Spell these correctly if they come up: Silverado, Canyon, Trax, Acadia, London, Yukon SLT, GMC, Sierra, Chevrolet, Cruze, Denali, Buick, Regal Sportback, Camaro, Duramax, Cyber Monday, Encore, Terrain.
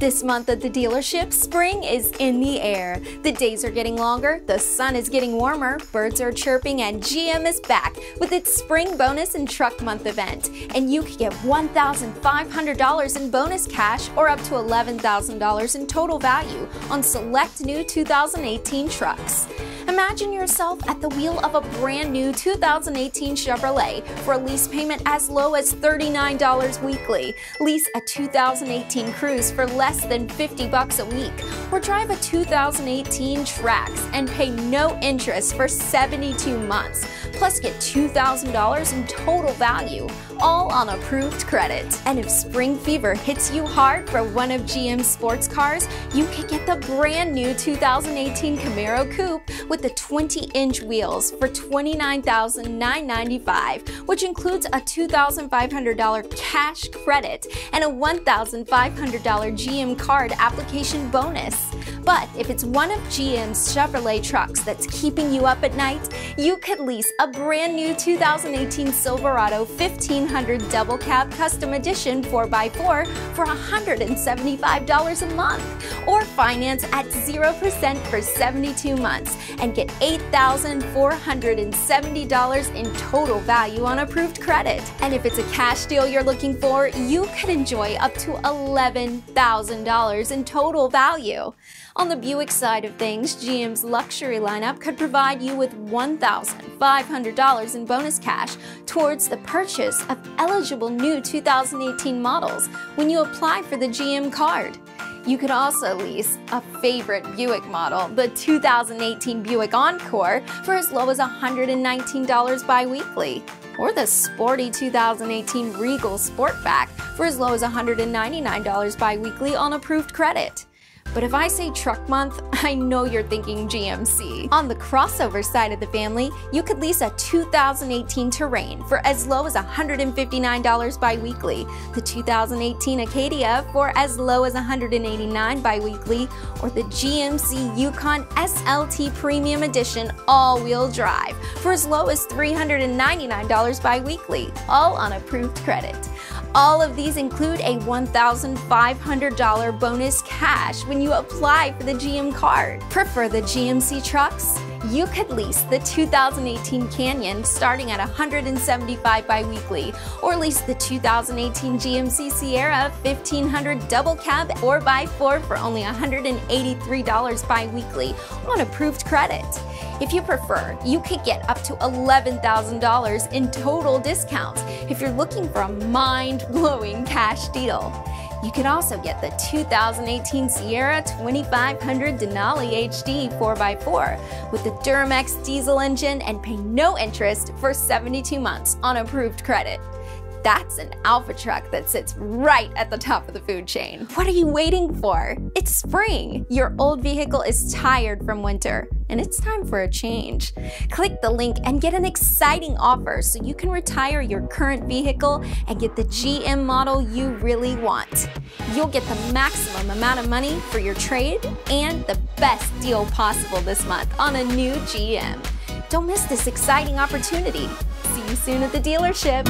This month at the dealership, spring is in the air. The days are getting longer, the sun is getting warmer, birds are chirping, and GM is back with its spring bonus and truck month event. And you could get $1,500 in bonus cash or up to $11,000 in total value on select new 2018 trucks. Imagine yourself at the wheel of a brand new 2018 Chevrolet for a lease payment as low as $39 weekly. Lease a 2018 Cruze for less than $50 a week, or drive a 2018 Trax and pay no interest for 72 months, plus get $2,000 in total value, all on approved credit. And if spring fever hits you hard for one of GM's sports cars, you could get the brand new 2018 Camaro Coupe with the 20-inch wheels for $29,995, which includes a $2,500 cash credit and a $1,500 GM card application bonus. But if it's one of GM's Chevrolet trucks that's keeping you up at night, you could lease a brand new 2018 Silverado 1500 Double Cab Custom Edition 4x4 for $175 a month, or finance at 0% for 72 months and get $8,470 in total value on approved credit. And if it's a cash deal you're looking for, you could enjoy up to $11,000 in total value. On the Buick side of things, GM's luxury lineup could provide you with $1,500 in bonus cash towards the purchase of eligible new 2018 models when you apply for the GM card. You could also lease a favorite Buick model, the 2018 Buick Encore, for as low as $119 bi-weekly, or the sporty 2018 Regal Sportback for as low as $199 bi-weekly on approved credit. But if I say truck month, I know you're thinking GMC. On the crossover side of the family, you could lease a 2018 Terrain for as low as $159 bi-weekly, the 2018 Acadia for as low as $189 bi-weekly, or the GMC Yukon SLT Premium Edition all-wheel drive for as low as $399 bi-weekly, all on approved credit. All of these include a $1,500 bonus cash when you apply for the GM card. Prefer the GMC trucks? You could lease the 2018 Canyon starting at $175 bi-weekly, or lease the 2018 GMC Sierra 1500 Double Cab 4x4 for only $183 bi-weekly on approved credit. If you prefer, you could get up to $11,000 in total discounts if you're looking for a mind-blowing cash deal. You could also get the 2018 Sierra 2500 Denali HD 4x4 with the Duramax diesel engine and pay no interest for 72 months on approved credit. That's an alpha truck that sits right at the top of the food chain. What are you waiting for? It's spring. Your old vehicle is tired from winter, and it's time for a change. Click the link and get an exciting offer so you can retire your current vehicle and get the GM model you really want. You'll get the maximum amount of money for your trade and the best deal possible this month on a new GM. Don't miss this exciting opportunity. See you soon at the dealership.